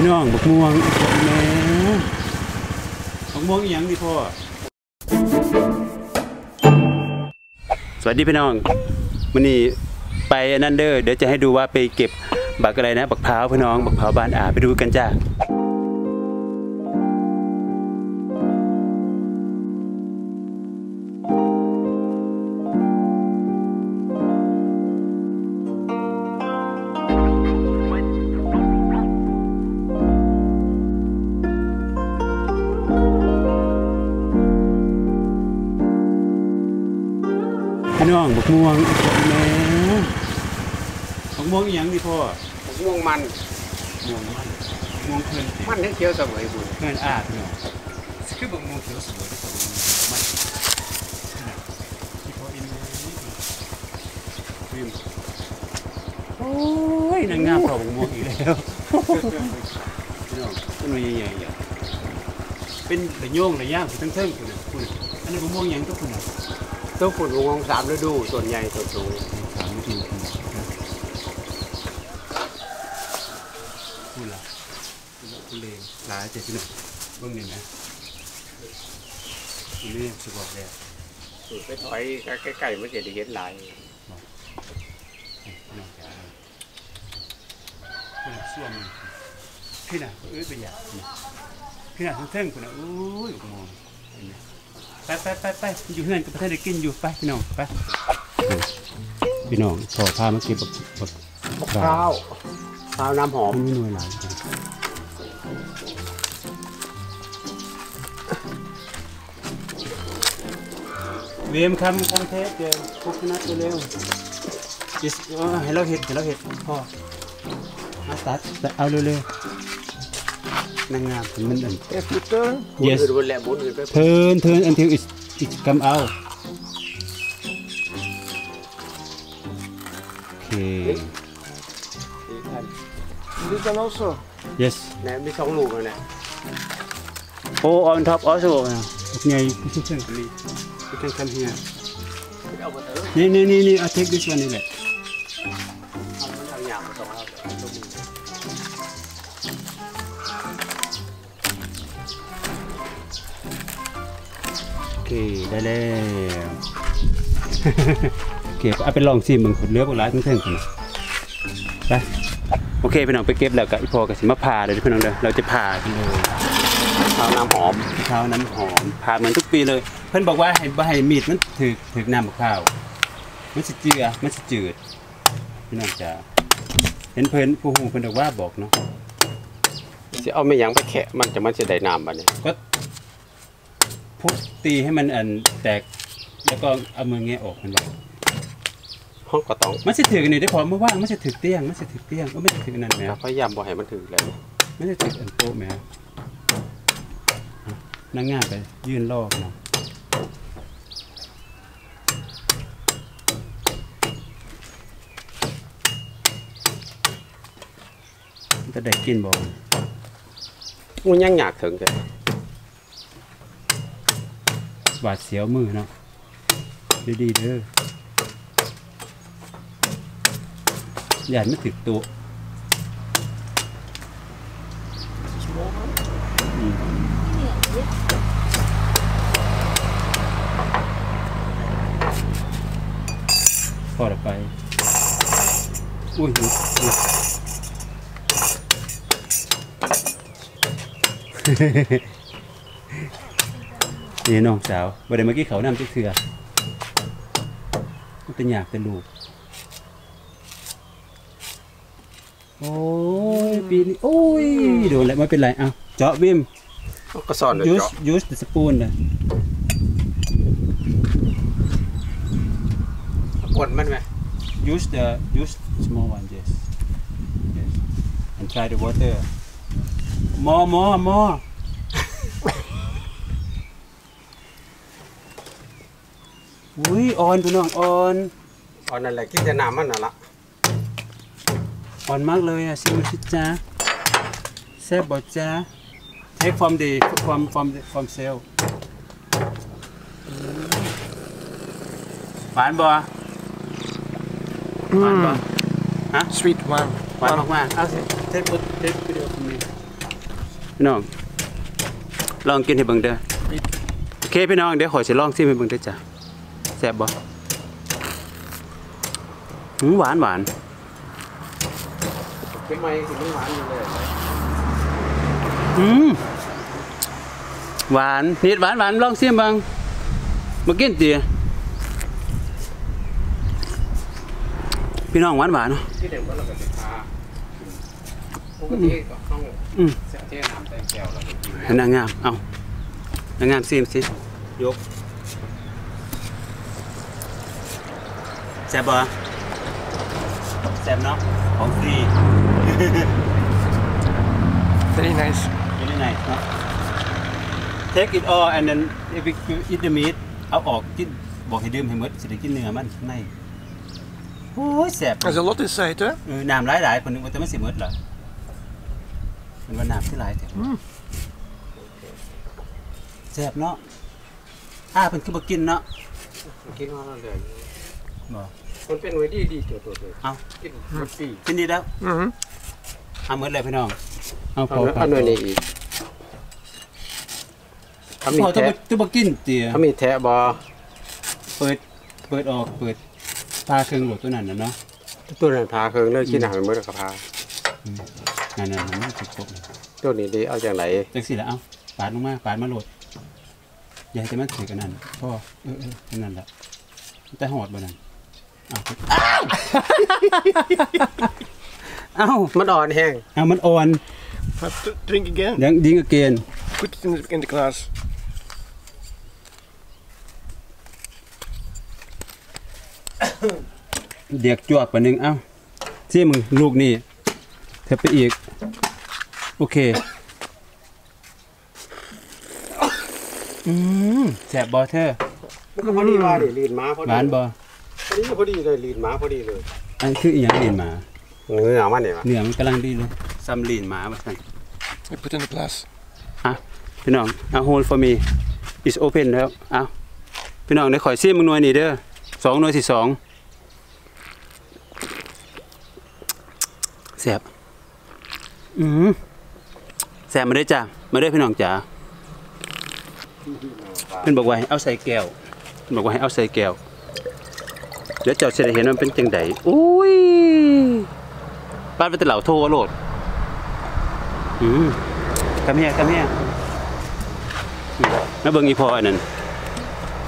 พี่น้องบักม่วงแหมบักม่วงอีหยังดิพ่อสวัสดีพี่น้องมื้อนี้ไปนั่นเด้อเดี๋ยวจะให้ดูว่าไปเก็บบักอะไรนะบักพร้าวพี่น้องบักพร้าวบ้านอาไปดูกันจ้าพี่น้องบักม่วงแหมบักม่วงอีหยังดิพ่อบักม่วงมันม่วงเพิ่นมันเขียวเสวยบุญเพิ่นอาดเนาะคือบักม่วงเขียวเสวยที่เขามันที่พ่ออินนี่โอ้ยนางงามพ่อบักม่วงอีกแล้วพี่น้องต้นใหญ่ๆเป็นระโยงระย่างทั้งเทิงคุณอันนี้บักม่วงหยังตัวคุณต้องขุดวงสามฤดูส่วนใหญ่ส่วนสูงสามฤดูคุณล่ะคุณเลงหลายเจ็ดสิบหนึ่งเบื้องหนึ่งนะคุณเลงสบายเลยไปถอยใกล้ๆมันจะได้เห็นหลายคุณส่วนพี่น่ะเอ้ยเป็นอย่างพี่น่ะทั้งเท่งคุณน่ะโอ้ยมองไปอยู่เพื่อนกับประเทศได้กินอยู่ไปพี่น้องไปพี่น้องขอพามาเก็บข้าวน้ำหอมไม่หน่วยหลายเวียมคำเทสเจอพวกนัดเร็วๆให้เราเห็ดพ่อมาตัดเอาเร็วนางงามมันอันเอฟพิเตอร์เทิร์น until it come out โอเค this one also yes เนี่ยมีสองลูกเลยเนี่ย oh on top also นะไงพี่เชิงกันนี่พี่เชิงกันเฮียนี่เอา take this one นี่แหละโอเคได้แล้วเก็บเอาไปลองซิมึงขุดเลือกร้านทั้งเส้นคุณไปโอเคพี่น้องไปเก็บแล้วกับพอกับสิมาพาเลยพี่น้องเด้อเราจะพาข้าวน้ำหอมพาเหมือนทุกปีเลยเพื่อนบอกว่าให้มีดมันถือน้ำข้าวมันสิจืดพี่น้องจะเห็นเพื่อนผู้หูเพื่อนบอกว่าเนาะจะเอาไม่ยั้งไปแค่มันจะได้น้ำบ้างเนี่ยก็พุทตีให้มันอันแตกแล้วก็เอามือเงี้ยออกมันบอกห้องกระตองมันจะถือกันนี่ได้พอเมื่อว่างมันจะถือเตี้ยงก็ไม่ถือนั่นแหละพยายามบอกให้มันถือเลยไม่ได้ถืออันโต๊ะแม่นั่งง่ายไปยืนรอบเนาะจะได้กินบ่มันยังอยากถึงเลยบาดเสียวมือเนาะดีๆเด้ออย่าไม่ติดตัวพอละไปอุ้ยนี่น้องสาววันเมื่อกี้เขานำเสือมันเป็นหยาบเป็นลูกโอ้ยปีนี้โอ้ยโดนอะไรไม่เป็นไรเอาเจาะวิมก็สอนเลยเจาะยูสสปูนเลยกดมันไหม use small one yes and try the water moreอุ้ยออนพี่น้องออนอะไรกินแต่น้ำมันน่ะละออนมากเลยอ่ะซิมชิจ้าแซ่บบอจ้าเทคความดีความเซลหวานบ่ฮะ sweet หวานมากเอาสิเทควิดีโอคุณนี่ พี่น้องลองกินให้เบิ่งเด้อโอเคพี่น้องเดี๋ยวขอสิลองซิให้เบิ่งเด้อจ้ะแซ่บบ่หวานหวานเป็นไม้สิมันหวานอยู่เลยหวานนิดหวานหวานลองซิเบิ่งมากินติพี่น้องหวานหวานเนาะที่เดิมว่าเราเป็นค้าปกติก็ต้องเสียเท่าน้ำใส่แก้วเราเป็นนางงามเอานางงามซีมสิยกแซ่บบ่แซ่บเนาะของฟรี very nice very nice เนาะ take it all and then if you eat the meat เอาออกกินบอกให้ดื่มให้หมดสิได้กินเนื้อมันในโอ้ยแสบ There's a lot inside ด้วยน้ำหลายๆคนนึกว่าจะไม่สิมืดเหรอมันว่าน้ำที่หลายแท้แสบเนาะเป็นคือบ่กินเนาะกินว่าเราเลยบ่มันเป็นไว้ดีๆตัวเลยเอากินดีกินดีแล้วเอามืดเลยพี่น้องเอาพอเอาหน่อยนี่อีกเขามีแท้ตัวบ่กินเตี๋ยเขามีแท้บ่เปิดออกเปิดพาเครื่องหมดตัวนั้นนะเนาะตัวนั้นพาเครื่องเลิกขี้หนาไปเมื่อไหร่ก็พานั่นมันติดตกตัวนี้ดีเอาจากไหนจากสิละเอาปาดลงมาปาดมาโหลดอย่าให้มันเสียกันนั่นพ่อนั่นแหละแต่หอดบนนั้นเอามันอ่อนแห้งเอามันอ่อน Have to drink again ยังดิ้งอีกเกน Put things in the glassเด็กจวบไปหนึ่งเอ้าที่มึงลูกนี่เทไปอีกโอเคแสบบอเธอมันก็พอดีว่าดิลีนม้าพอดีหวานบออันนี้พอดีเลยลีนม้าพอดีเลยอันคืออีหยังลีนม้าเนื้อมันเนี่ยเนื้อมันกำลังดีเลยซ้ำลีนม้ามาใส่ Put in the glass พี่น้องเอา hold for me is open แล้วเอาพี่น้องได้ขอซีมึงหน่วยนี่เด้อ2 หน่วย 42แสบแสบมาได้จ้ะมาได้พี่น้องจ๋าเพิ่นบอกว่าให้เอาใส่แก้วบอกว่าให้เอาใส่แก้วเดี๋ยวเจ้าจะได้เห็นว่าเป็นจังไดอุ้ยป้าเป็นตะเหล่าโทโลดกระเมียแล้วเบิ่งอีพออันนั้น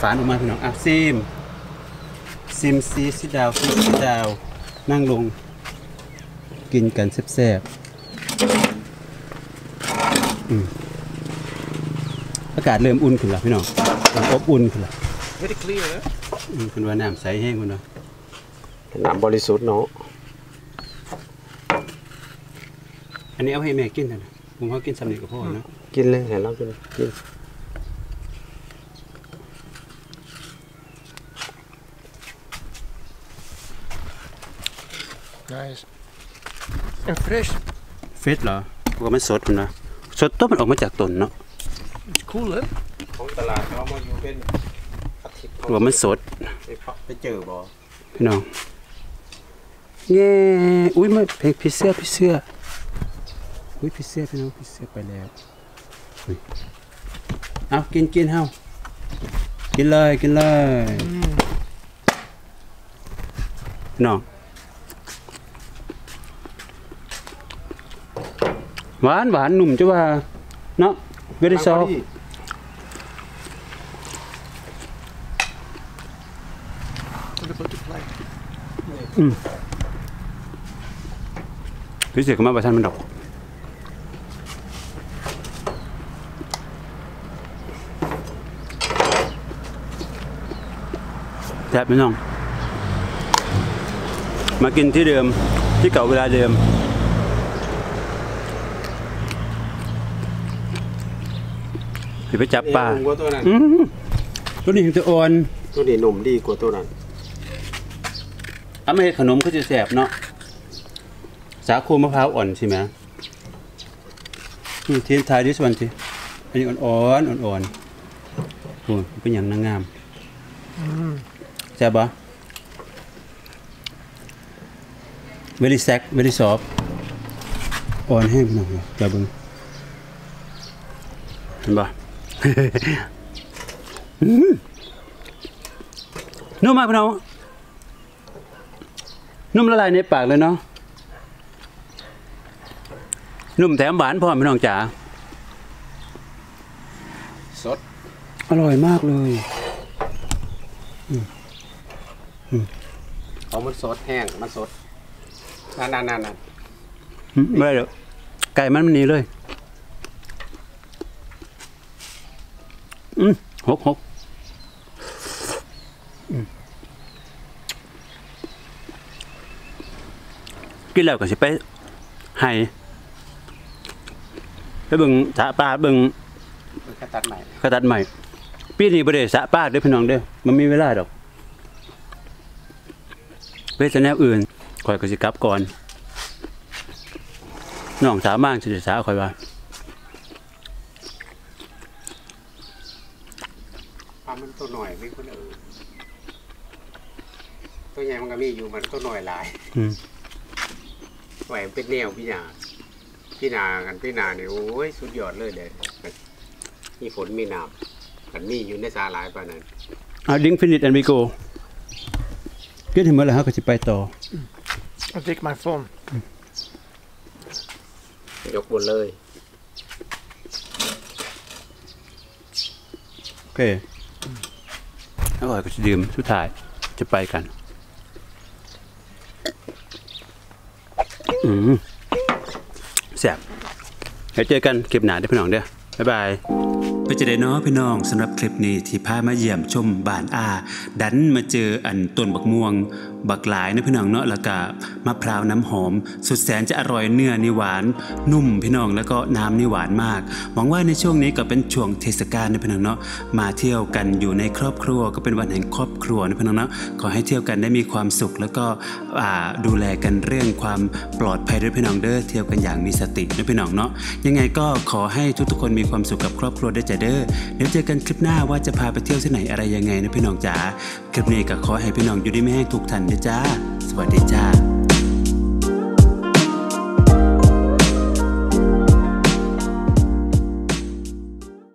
ฝานออกมาพี่น้องอ่ะซิมซีซิดาวซิดาวนั่งลงกินกันแซ่บๆอากาศเริ่มอุ่นขึ้นแล้วพี่น้องอบอุ่นขึ้นแล้วคุณว่าน้ำใสแห้งคุณเนาะน้ำบริสุทธิ์เนาะอันนี้เอาให้แม่กินนะผมเขากินสำลีกับพ่อนะกินเลยเห็นแล้วกินNice and fresh เฟรชเหรอก็มันสดนะสดต้นมันออกมาจากต้นเนาะ Cool เลยของตลาดเขามาอยู่เป็นอาทิตย์ว่ามันสดไปเจอบ่พี่น้องเย้อุ้ยมันเพลงพิเสื้ออุ้ยพิเสื้อพี่น้องพิเสื้อไปแล้วเอากินเฮากินเลยพี่น้องหวานหนุ่มจะว่าเนาะเวลาสอบพิเศษก็มาประชันมันดอกแทบไม่น้องมากินที่เดิมที่เก่าเวลาเดิมไปจับปลาตัวนี้จะอ่อนตัวนี้หนุ่มดีกว่าตัวนั้นอ้าไม่ขนมก็จะแสบเนาะสาคูมะพร้าวอ่อนใช่ไหมเทียนไทยดิสวันสิอันนี้อ่อนโอ้เป็นอย่างนางงามแสบปะเวลิแซกเวลิซอฟอ่อนให้หน่อยจับบึง ห็นปะ นุ่มมากพี่น้องนุ่มละลายในปากเลยเนาะนุ่มแถมหวานพร้อมพี่น้องจ๋าสดอร่อยมากเลยเอามันสดแห้งมันสดนานไม่หรอกไก่มันหนีเลยหกกินแล้วก็สิไปให้ไปบึงสะปลาบึงกระตัดใหม่ปีนี้ประเดี๋ยวสะปลาเด้อพี่น้องเด้อมันมีเวลาดอกเวทแนวอื่นคอยก็สิกลับก่อนน้องสาวบ้างสิสาวคอยว่าปลามันตัวหน่อยไม่คนอื่นตัวใหญ่มันก็มีอยู่มันตัวหน่อยหลายไหวเป็นแนวพี่นากันพี่นาเนี่ยโอ้ยสุดยอดเลยเลยมีฝนมีน้ำกันมีอยู่ในสาหลายปานนั้นเอาดิ้งฟินิชแอนด์บิโกก็ถึงเมื่อไรฮะก็จะไปต่อ I take my phone ยกบนเลยโอเคอร่อยก็จะดื่มสุดท้ายจะไปกันแซ่บแล้วเจอกันคลิปหน้าด้วยพี่น้องเด้อบ๊ายบายไปเจอเนาะพี่น้องสำหรับคลิปนี้ที่พามาเยี่ยมชมบ้านอาดันมาเจออันต้นบักม่วงบักหลายนะพี่น้องเนาะแล้วก็มะพร้าวน้ำหอมสุดแสนจะอร่อยเนื้อนี่หวานนุ่มพี่น้องแล้วก็น้ำนี่หวานมากหวังว่าในช่วงนี้ก็เป็นช่วงเทศกาลนะพี่น้องเนาะมาเที่ยวกันอยู่ในครอบครัวก็เป็นวันแห่งครอบครัวนะพี่น้องเนาะขอให้เที่ยวกันได้มีความสุขแล้วก็ดูแลกันเรื่องความปลอดภัยด้วยพี่น้องเด้อเที่ยวกันอย่างมีสตินะพี่น้องเนาะยังไงก็ขอให้ทุกคนมีความสุขกับครอบครัวได้เด้อเดี๋ยวเจอกันคลิปหน้าว่าจะพาไปเที่ยวที่ไหนอะไรยังไงนะพี่น้องจ๋าคลิปนี้ก็ขอให้พี่น้องอยู่ดีไม่แห้งทุกท่านนะจ้าสวัสดีจ้า